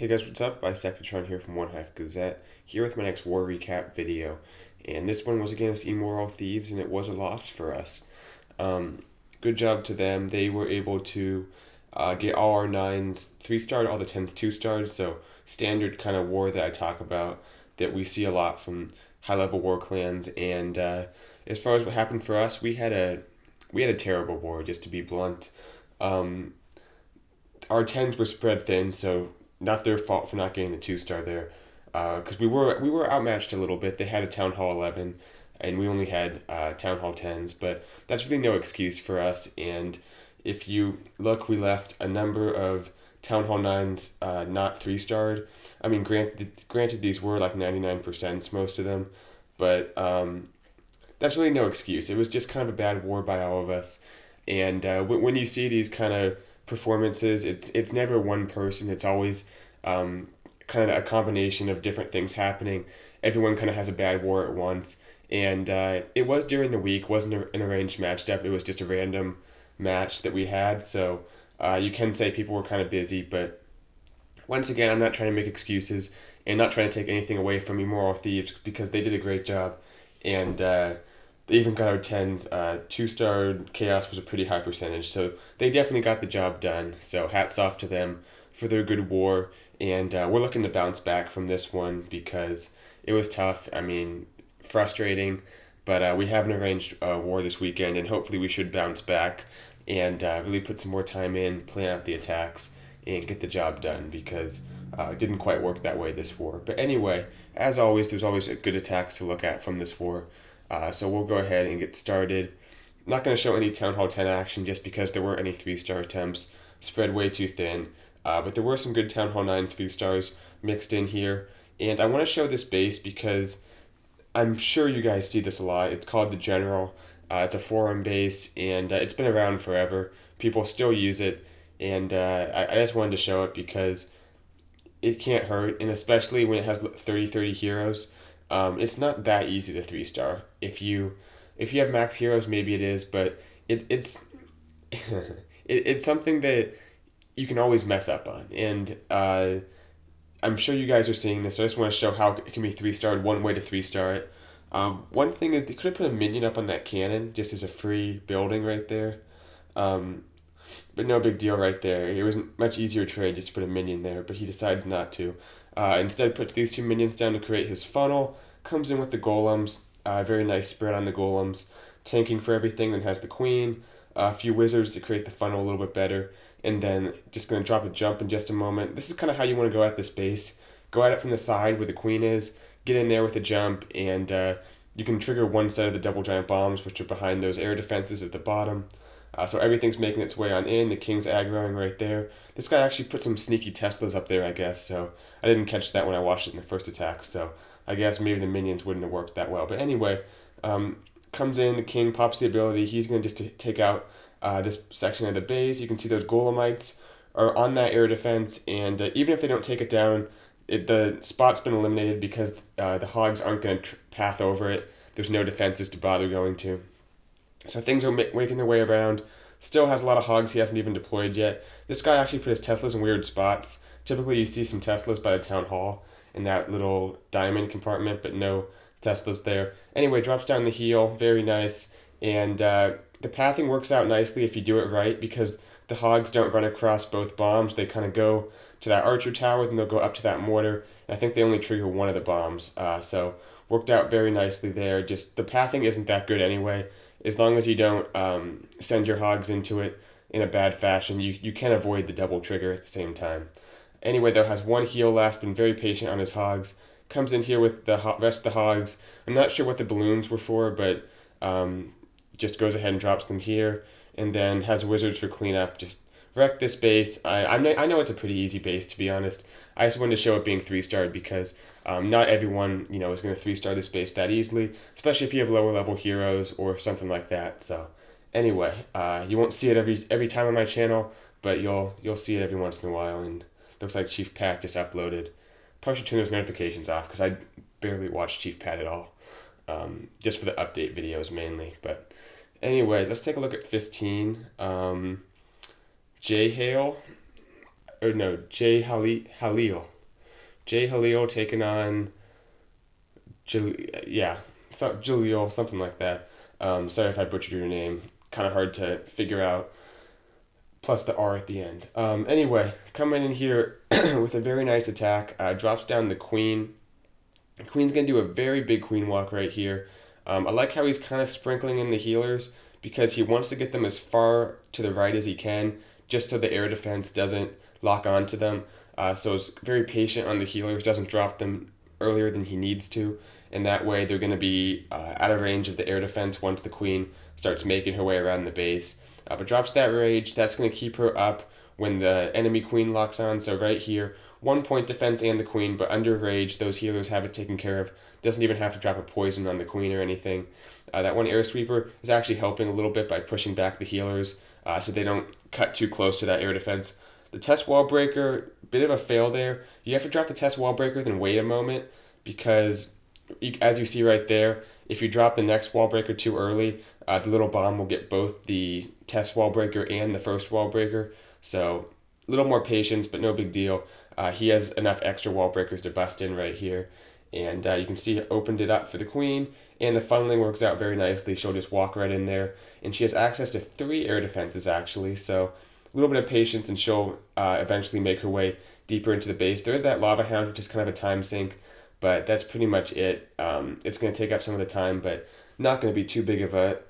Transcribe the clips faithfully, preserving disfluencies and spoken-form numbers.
Hey guys, what's up? Bisectatron here from One Half Gazette, here with my next war recap video. And this one was against Immoral Thieves, and it was a loss for us. Um, good job to them. They were able to uh, get all our nines three-starred, all the tens two-starred, so standard kind of war that I talk about, that we see a lot from high-level war clans. And uh, as far as what happened for us, we had a, we had a terrible war, just to be blunt. Um, our tens were spread thin, so not their fault for not getting the two star there, because uh, we were we were outmatched a little bit. They had a town hall eleven, and we only had uh, town hall tens. But that's really no excuse for us. And if you look, we left a number of town hall nines uh, not three starred. I mean, granted, granted these were like ninety nine percent, most of them, but um, that's really no excuse. It was just kind of a bad war by all of us. And uh, when when you see these kind of performances, it's it's never one person. It's always um, kind of a combination of different things happening. Everyone kind of has a bad war at once, and uh, it was during the week. Wasn't a, an arranged matchup. It was just a random match that we had, so uh, you can say people were kind of busy. But once again, I'm not trying to make excuses and not trying to take anything away from Immoral Thieves, because they did a great job, and uh, they even got our tens. Uh, two-star chaos was a pretty high percentage, so they definitely got the job done. So hats off to them for their good war, and uh, we're looking to bounce back from this one because it was tough. I mean, frustrating, but uh, we have an arranged uh, war this weekend, and hopefully we should bounce back and uh, really put some more time in, plan out the attacks, and get the job done, because uh, it didn't quite work that way this war. But anyway, as always, there's always good attacks to look at from this war. Uh, so we'll go ahead and get started. I'm not going to show any Town Hall ten action just because there weren't any three-star attempts. Spread way too thin. Uh, but there were some good Town Hall nine three-stars mixed in here. And I want to show this base because I'm sure you guys see this a lot. It's called the General. Uh, it's a forum base, and uh, it's been around forever. People still use it, and uh, I, I just wanted to show it because it can't hurt, and especially when it has thirty thirty heroes. Um, it's not that easy to three star. If you, if you have max heroes, maybe it is, but it it's, it, it's something that you can always mess up on. And uh, I'm sure you guys are seeing this. So I just want to show how it can be three starred. One way to three star it. Um, one thing is they could have put a minion up on that cannon just as a free building right there, um, but no big deal right there. It was a much easier trade just to put a minion there, but he decides not to. Uh, instead, puts these two minions down to create his funnel, comes in with the golems, uh, very nice spread on the golems, tanking for everything, then has the queen, uh, a few wizards to create the funnel a little bit better, and then just going to drop a jump in just a moment. This is kind of how you want to go at this base. Go at it from the side where the queen is, get in there with a jump, and uh, you can trigger one set of the double giant bombs, which are behind those air defenses at the bottom. Uh, so everything's making its way on in. The king's aggroing right there. This guy actually put some sneaky Teslas up there, I guess, so I didn't catch that when I watched it in the first attack, so I guess maybe the minions wouldn't have worked that well. But anyway, um, comes in, the king pops the ability. He's going to just take out uh, this section of the base. You can see those golemites are on that air defense, and uh, even if they don't take it down, it, the spot's been eliminated because uh, the hogs aren't going to path over it. There's no defenses to bother going to. So things are making their way around. Still has a lot of hogs he hasn't even deployed yet. This guy actually put his Teslas in weird spots. Typically you see some Teslas by the town hall in that little diamond compartment, but no Teslas there. Anyway, drops down the heel, very nice. And uh, the pathing works out nicely if you do it right, because the hogs don't run across both bombs. They kind of go to that archer tower, then they'll go up to that mortar. And I think they only trigger one of the bombs. Uh, so worked out very nicely there. Just the pathing isn't that good anyway. As long as you don't um, send your hogs into it in a bad fashion, you, you can avoid the double trigger at the same time. Anyway, though, has one heel left, been very patient on his hogs. Comes in here with the ho rest of the hogs. I'm not sure what the balloons were for, but um, just goes ahead and drops them here. And then has wizards for cleanup. Just wreck this base. I, I'm not, I know it's a pretty easy base, to be honest. I just wanted to show it being three-starred because um, not everyone, you know, is going to three-star this base that easily, especially if you have lower-level heroes or something like that. So anyway, uh, you won't see it every every time on my channel, but you'll you'll see it every once in a while. And looks like Chief Pat just uploaded. Probably should turn those notifications off because I barely watch Chief Pat at all, um, just for the update videos mainly. But anyway, let's take a look at fifteen. Um, J Haleel. or no, J Haleel. J Haleel taking on J, yeah, so Jaleel, something like that. Um, sorry if I butchered your name. Kind of hard to figure out. Plus the R at the end. Um, anyway, coming in here with a very nice attack. Uh, drops down the queen. The queen's going to do a very big queen walk right here. Um, I like how he's kind of sprinkling in the healers because he wants to get them as far to the right as he can just so the air defense doesn't lock onto them. Uh, so it's very patient on the healers, doesn't drop them earlier than he needs to. And that way they're going to be uh, out of range of the air defense once the queen starts making her way around the base. Uh, but drops that rage. That's going to keep her up when the enemy queen locks on. So right here, one point defense and the queen, but under rage, those healers have it taken care of. Doesn't even have to drop a poison on the queen or anything. Uh, that one air sweeper is actually helping a little bit by pushing back the healers uh, so they don't cut too close to that air defense. The test wall breaker, bit of a fail there. You have to drop the test wall breaker, then wait a moment because... as you see right there, if you drop the next wall breaker too early, uh, the little bomb will get both the test wall breaker and the first wall breaker. So a little more patience, but no big deal. Uh, he has enough extra wall breakers to bust in right here. And uh, you can see it opened it up for the queen, and the funneling works out very nicely. She'll just walk right in there, and she has access to three air defenses actually. So a little bit of patience, and she'll uh, eventually make her way deeper into the base. There's that lava hound, which is kind of a time sink. But that's pretty much it. Um, it's going to take up some of the time, but not going to be too big of a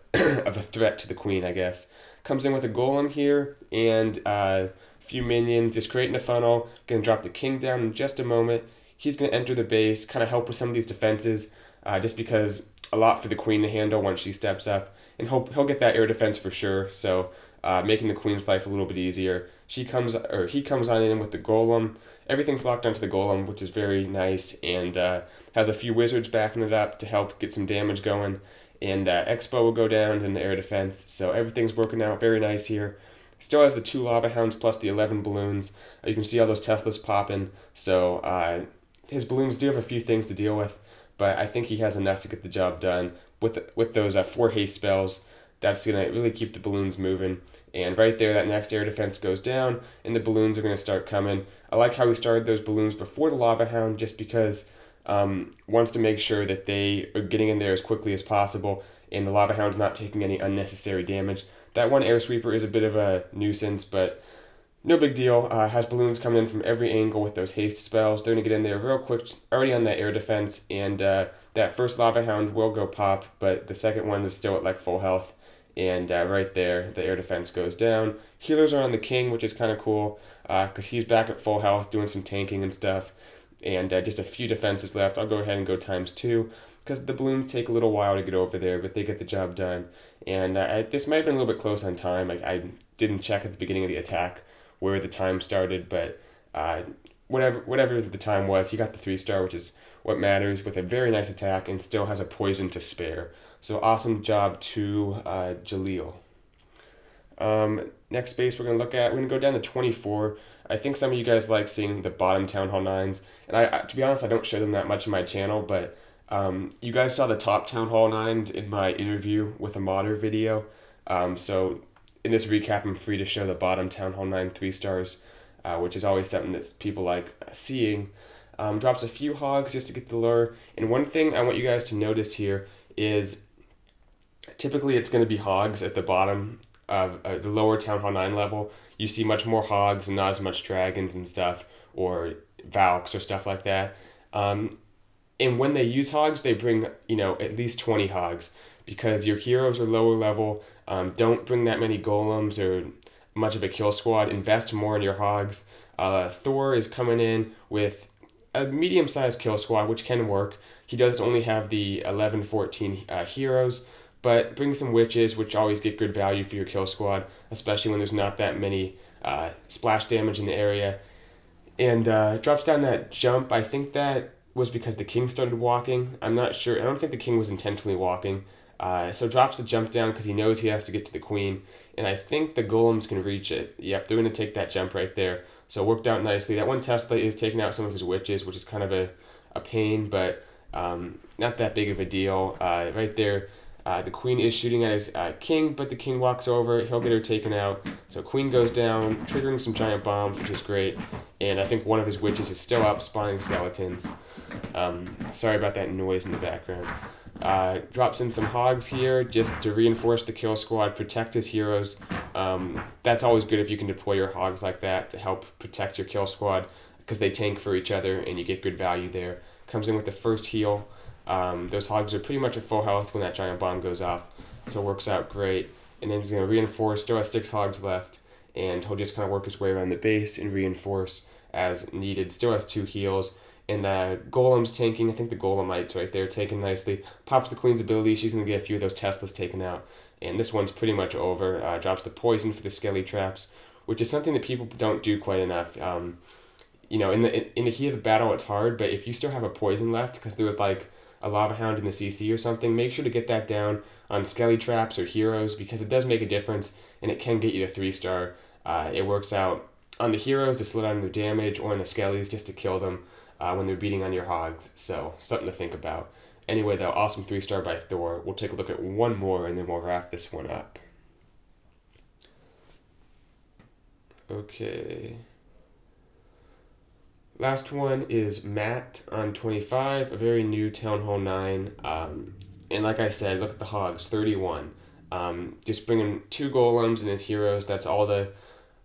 of a threat to the queen, I guess. Comes in with a golem here and uh, a few minions, just creating a funnel. Going to drop the king down in just a moment. He's going to enter the base, kind of help with some of these defenses, uh, just because a lot for the queen to handle once she steps up. And he'll, he'll get that air defense for sure, so uh, making the queen's life a little bit easier. She comes, or he comes on in with the golem. Everything's locked onto the golem, which is very nice, and uh, has a few wizards backing it up to help get some damage going. And uh, Expo will go down, then the air defense. So everything's working out very nice here. Still has the two lava hounds plus the eleven balloons. You can see all those Teslas popping. So uh, his balloons do have a few things to deal with, but I think he has enough to get the job done with the, with those uh, four haste spells. That's going to really keep the balloons moving. And right there, that next air defense goes down, and the balloons are going to start coming. I like how we started those balloons before the Lava Hound, just because um wants to make sure that they are getting in there as quickly as possible, and the Lava Hound's not taking any unnecessary damage. That one air sweeper is a bit of a nuisance, but no big deal. Uh, has balloons coming in from every angle with those haste spells. They're going to get in there real quick, already on that air defense, and uh, that first Lava Hound will go pop, but the second one is still at like full health. And uh, right there, the air defense goes down. Healers are on the king, which is kind of cool because uh, he's back at full health doing some tanking and stuff. And uh, just a few defenses left. I'll go ahead and go times two because the balloons take a little while to get over there, but they get the job done. And uh, I, this might have been a little bit close on time. I, I didn't check at the beginning of the attack where the time started, but uh, whatever, whatever the time was, he got the three star, which is what matters, with a very nice attack and still has a poison to spare. So awesome job to uh, Jaleel. Um, next base we're going to look at, we're going to go down to twenty-four. I think some of you guys like seeing the bottom Town Hall nines. And I, I to be honest, I don't show them that much in my channel, but um, you guys saw the top Town Hall nines in my interview with a modder video. Um, so in this recap, I'm free to show the bottom Town Hall nine three stars, uh, which is always something that people like seeing. Um, drops a few hogs just to get the lure. And one thing I want you guys to notice here is... typically, it's going to be hogs at the bottom of uh, the lower Town Hall nine level. You see much more hogs and not as much dragons and stuff, or Valks or stuff like that. Um, and when they use hogs, they bring, you know, at least twenty hogs, because your heroes are lower level. Um, don't bring that many golems or much of a kill squad. Invest more in your hogs. Uh, Thor is coming in with a medium-sized kill squad, which can work. He does only have the eleven, fourteen uh, heroes. But bring some witches, which always get good value for your kill squad, especially when there's not that many uh, splash damage in the area. And uh, drops down that jump. I think that was because the king started walking. I'm not sure. I don't think the king was intentionally walking. Uh, so drops the jump down because he knows he has to get to the queen. And I think the golems can reach it. Yep, they're going to take that jump right there. So it worked out nicely. That one Tesla is taking out some of his witches, which is kind of a, a pain, but um, not that big of a deal. Uh, right there. Uh, the queen is shooting at his uh, king, but the king walks over. He'll get her taken out. So queen goes down, triggering some giant bombs, which is great. And I think one of his witches is still up, spawning skeletons. Um, sorry about that noise in the background. Uh, drops in some hogs here just to reinforce the kill squad, protect his heroes. Um, that's always good if you can deploy your hogs like that to help protect your kill squad, because they tank for each other and you get good value there. Comes in with the first heal. Um, those hogs are pretty much at full health when that giant bomb goes off, so it works out great. And then he's going to reinforce, still has six hogs left, and he'll just kind of work his way around the base and reinforce as needed. Still has two heals, and the golem's tanking. I think the golemite's right there, taken nicely. Pops the queen's ability, she's going to get a few of those Teslas taken out, and this one's pretty much over. Uh, drops the poison for the skelly traps, which is something that people don't do quite enough. Um, you know, in the, in the heat of the battle it's hard, but if you still have a poison left, because there was like a lava hound in the C C or something, make sure to get that down on skelly traps or heroes, because it does make a difference and it can get you to three star. Uh, it works out on the heroes to slow down their damage, or on the skellies just to kill them uh, when they're beating on your hogs. So something to think about. Anyway, though, awesome three star by Thor. We'll take a look at one more and then we'll wrap this one up. Okay. Last one is Matt on twenty-five, a very new Town Hall nine. Um, and like I said, look at the hogs, thirty-one. Um, just bringing two golems and his heroes. That's all the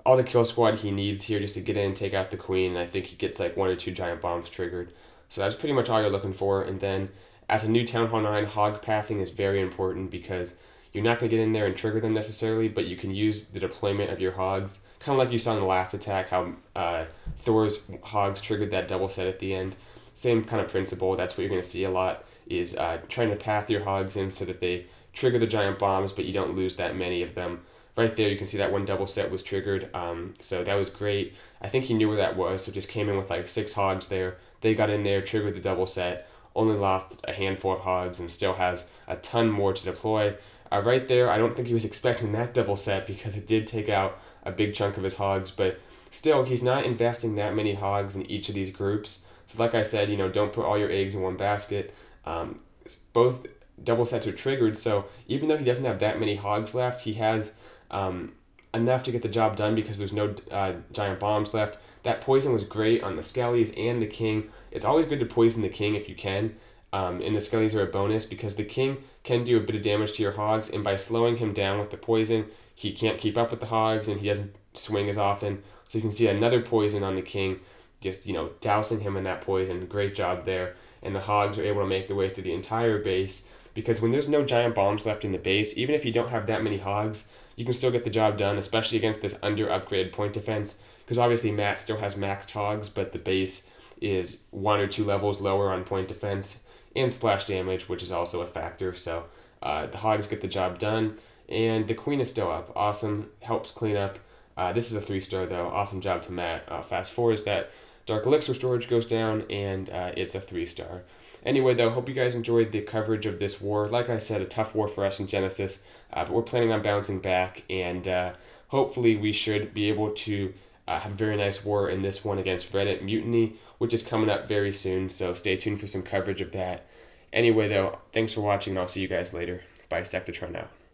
all the kill squad he needs here just to get in and take out the queen. And I think he gets like one or two giant bombs triggered. So that's pretty much all you're looking for. And then as a new Town Hall nine, hog pathing is very important, because you're not going to get in there and trigger them necessarily, but you can use the deployment of your hogs. Kind of like you saw in the last attack, how uh, Thor's hogs triggered that double set at the end. Same kind of principle. That's what you're going to see a lot, is uh, trying to path your hogs in so that they trigger the giant bombs, but you don't lose that many of them. Right there, you can see that one double set was triggered, um, so that was great. I think he knew where that was, so just came in with like six hogs there. They got in there, triggered the double set, only lost a handful of hogs, and still has a ton more to deploy. Uh, right there, I don't think he was expecting that double set, because it did take out a big chunk of his hogs, but still, he's not investing that many hogs in each of these groups. So like I said, you know, don't put all your eggs in one basket. Um, both double sets are triggered, so even though he doesn't have that many hogs left, he has um, enough to get the job done, because there's no uh, giant bombs left. That poison was great on the skellies and the king. It's always good to poison the king if you can. Um, and the skellies are a bonus, because the king can do a bit of damage to your hogs, and by slowing him down with the poison, he can't keep up with the hogs and he doesn't swing as often. So you can see another poison on the king, just, you know, dousing him in that poison. Great job there. And the hogs are able to make their way through the entire base, because when there's no giant bombs left in the base, even if you don't have that many hogs, you can still get the job done, especially against this under-upgraded point defense, because obviously Matt still has maxed hogs, but the base is one or two levels lower on point defense and splash damage, which is also a factor. So uh, the hogs get the job done, and the queen is still up. Awesome, helps clean up. Uh, this is a three star though. Awesome job to Matt. Uh, fast forwards that dark elixir storage goes down, and uh, it's a three star. Anyway though, hope you guys enjoyed the coverage of this war. Like I said, a tough war for us in Genesis, uh, but we're planning on bouncing back, and uh, hopefully we should be able to Uh, have a very nice war in this one against Reddit Mutiny, which is coming up very soon, so stay tuned for some coverage of that. Anyway though, thanks for watching, and I'll see you guys later. Bisectatron out.